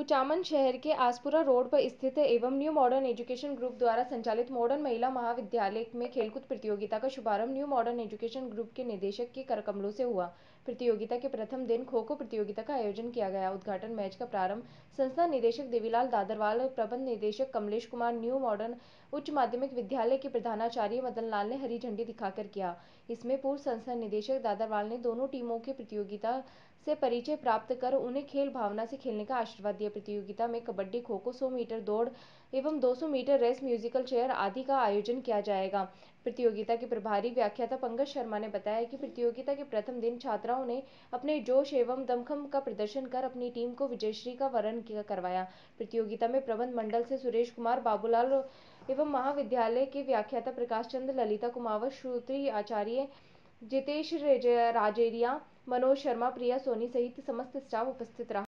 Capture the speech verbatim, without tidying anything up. कुचामन शहर के आसपुरा रोड पर स्थित एवं न्यू मॉडर्न एजुकेशन ग्रुप द्वारा संचालित मॉडर्न महिला महाविद्यालय में खेलकूद प्रतियोगिता का शुभारंभ न्यू मॉडर्न एजुकेशन ग्रुप के निदेशक के करकमलों से हुआ। प्रतियोगिता के प्रथम दिन खो खो प्रतियोगिता का आयोजन किया गया। उद्घाटन मैच का प्रारंभ संस्था निदेशक देवीलाल दादरवाल, प्रबंध निदेशक कमलेश कुमार, न्यू मॉडर्न उच्च माध्यमिक विद्यालय के प्रधानाचार्य मदनलाल ने हरी झंडी दिखाकर किया। इसमें पूर्व संस्था निदेशक दादरवाल ने दोनों टीमों के प्रतियोगिता से परिचय प्राप्त कर उन्हें खेल भावना से खेलने का आशीर्वाद दिया। प्रतियोगिता में कबड्डी, खो खो, सौ मीटर दौड़ एवं दो सौ मीटर रेस, म्यूजिकल चेयर आदि का आयोजन किया जाएगा। प्रतियोगिता के प्रभारी व्याख्याता पंकज शर्मा ने बताया कि प्रतियोगिता के प्रथम दिन छात्राओं ने अपने जोश एवं दमखम का प्रदर्शन कर अपनी टीम को विजयश्री का वरण करवाया। प्रतियोगिता में प्रबंध मंडल से सुरेश कुमार, बाबूलाल एवं महाविद्यालय के व्याख्याता प्रकाश चंद, ललिता कुमावत, श्रोत्री आचार्य, जितेश राजेरिया, मनोज शर्मा, प्रिया सोनी सहित समस्त स्टाफ उपस्थित रहा।